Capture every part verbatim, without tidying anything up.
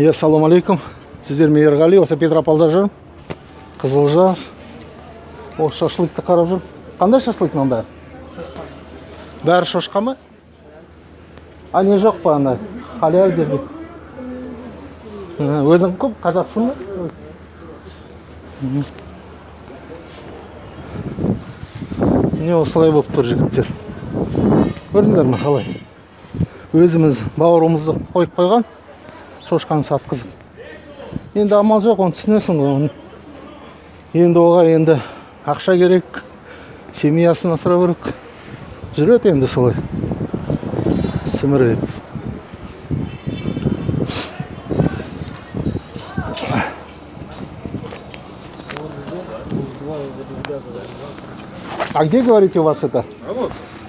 я салам алейкум. Сіздермен Ергали, осы Петр Палда жүр. Қызыл жар. Осы шашлыкты қарап жүр. Қандай шашлык мында? Шошқа. Бәрі шошқа ма? А не жоқ па анда? Халал деді. Өзің көп қазақсың ба? Не осылай болып тұр жігіттер. Көрдіңдер ме қалай? Өзіміз бауырымызды қойып қойған, шошқаны сатқызып. Енді амал жоқ, оны түсінесің ғой. Енді оға енді ақша керек, семьясын асырап жүрек. Жүреді енді солай. Сіміріп. А где, говорите, у вас это?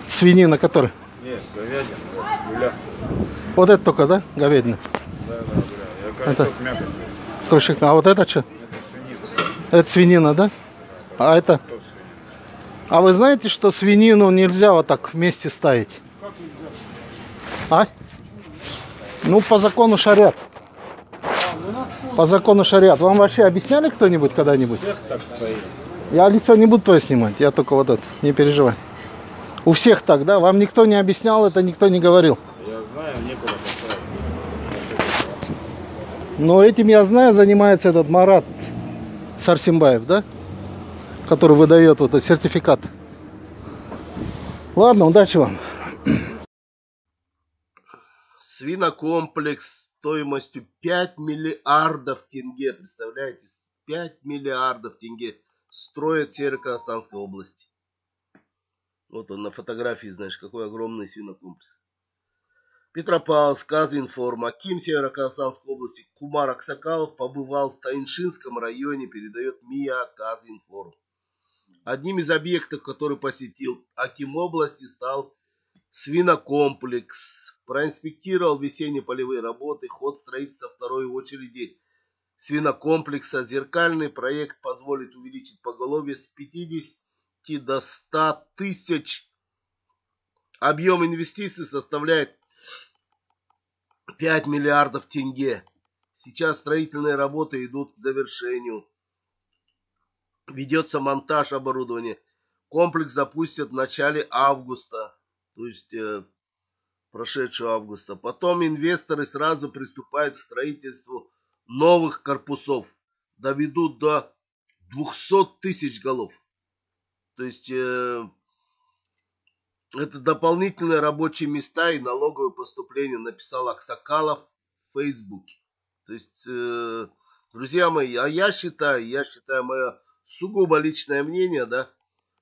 Свинина, которая? Нет, говядина, гуля. Вот это только, да? Говядина? Да, да, гуля. Это мясо. Крючок. А вот это что? Это свинина. Это свинина, да? А это? А вы знаете, что свинину нельзя вот так вместе ставить? А? Ну, по закону шарят. По закону шарят. Вам вообще объясняли кто-нибудь когда-нибудь? Я лицо не буду твое снимать, я только вот это, не переживай. У всех так, да? Вам никто не объяснял, это никто не говорил. Я знаю, некуда поставить. Но этим, я знаю, занимается этот Марат Сарсимбаев, да? Который выдает вот этот сертификат. Ладно, удачи вам. Свинокомплекс стоимостью пять миллиардов тенге, представляете? пять миллиардов тенге строят Северо-Казахстанской области. Вот он на фотографии, знаешь, какой огромный свинокомплекс. Петропавловск, Казинформ, аким Северо-Казахстанской области Кумар Аксакалов побывал в Таиншинском районе, передает МИА Казинформ. Одним из объектов, который посетил аким области, стал свинокомплекс. Проинспектировал весенние полевые работы, ход строительства второй очереди свинокомплекса. Зеркальный проект позволит увеличить поголовье с пятидесяти до ста тысяч. Объем инвестиций составляет пять миллиардов тенге. Сейчас строительные работы идут к завершению. Ведется монтаж оборудования. Комплекс запустят в начале августа, то есть э, прошедшего августа. Потом инвесторы сразу приступают к строительству новых корпусов. Доведут до двухсот тысяч голов. То есть э, это дополнительные рабочие места и налоговые поступления, написал Аксакалов в Фейсбуке. То есть, э, друзья мои, а я считаю, я считаю, мое сугубо личное мнение, да,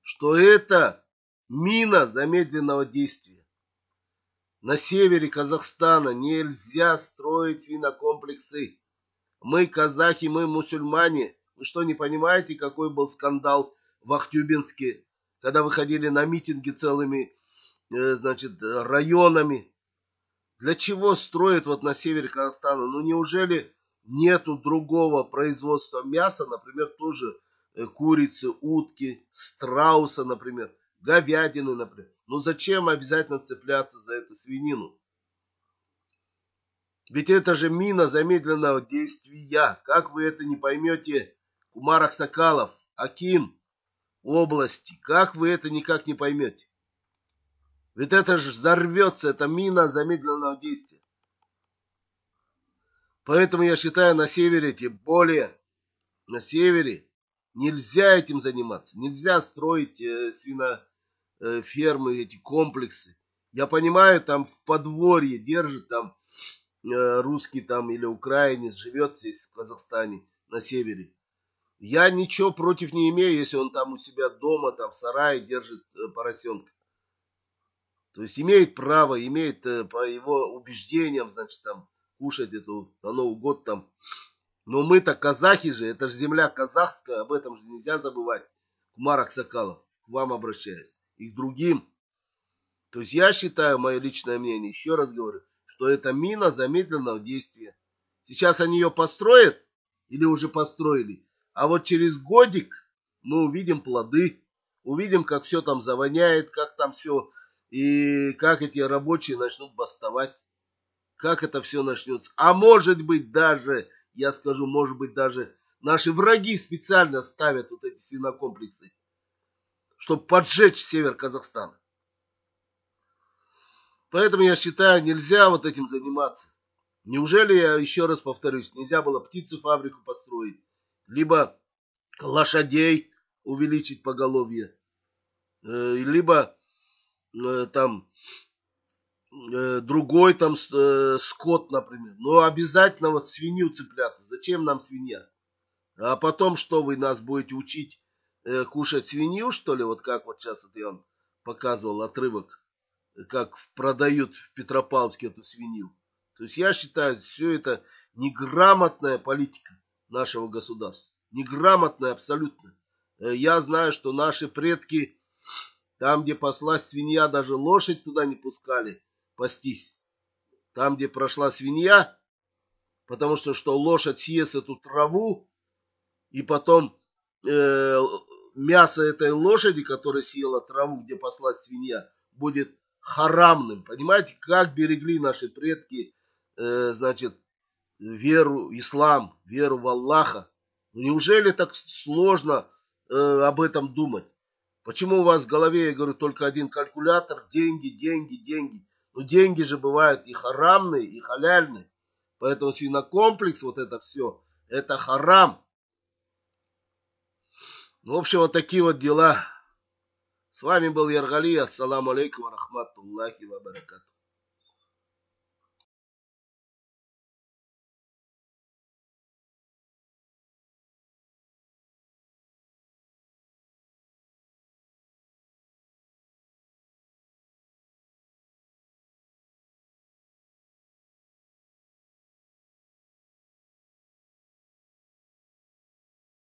что это мина замедленного действия. На севере Казахстана нельзя строить винокомплексы. Мы казахи, мы мусульмане. Вы что, не понимаете, какой был скандал в Актюбинске, когда выходили на митинги целыми, значит, районами? Для чего строят вот на севере Казахстана? Ну, неужели нету другого производства мяса, например, тоже курицы, утки, страуса, например, говядины, например? Ну, зачем обязательно цепляться за эту свинину? Ведь это же мина замедленного действия. Как вы это не поймете, Кумар Аксакалов, аким области, как вы это никак не поймете? Ведь это же взорвется, это мина замедленного действия. Поэтому я считаю, на севере, тем более на севере, нельзя этим заниматься. Нельзя строить э, свинофермы, эти комплексы. Я понимаю, там в подворье держит там э, русский там или украинец, живет здесь в Казахстане на севере. Я ничего против не имею, если он там у себя дома, там в сарае держит поросенка. То есть имеет право, имеет по его убеждениям, значит, там кушать эту на Новый год там. Но мы-то казахи же, это же земля казахская, об этом же нельзя забывать. Кумар Аксакалов, к вам обращаюсь и к другим. То есть я считаю, мое личное мнение, еще раз говорю, что это мина замедленного действия. Сейчас они ее построят или уже построили? А вот через годик мы увидим плоды, увидим, как все там завоняет, как там все, и как эти рабочие начнут бастовать. как это все начнется. А может быть даже, я скажу, может быть даже наши враги специально ставят вот эти свинокомплексы, чтобы поджечь север Казахстана. Поэтому я считаю, нельзя вот этим заниматься. Неужели, я еще раз повторюсь, нельзя было птицефабрику построить, либо лошадей увеличить поголовье, либо там другой там скот, например. Но обязательно вот свинью цепляться. Зачем нам свинья? А потом что, вы нас будете учить кушать свинью, что ли? Вот как вот сейчас вот я вам показывал отрывок, как продают в Петропавловске эту свинью. То есть я считаю, все это неграмотная политика нашего государства. Неграмотная абсолютно. Я знаю, что наши предки, там, где паслась свинья, даже лошадь туда не пускали пастись. Там, где прошла свинья, потому что, что лошадь съест эту траву, и потом э, мясо этой лошади, которая съела траву, где паслась свинья, будет харамным. Понимаете, как берегли наши предки, э, значит, веру, ислам, веру в Аллаха. Неужели так сложно э, об этом думать? Почему у вас в голове, я говорю, только один калькулятор? Деньги, деньги, деньги. Но деньги же бывают и харамные, и халяльные. Поэтому свинокомплекс, вот это все, это харам. В общем, вот такие вот дела. С вами был Ергали. Ассаламу алейкум ва рахматуллахи ва баракатух.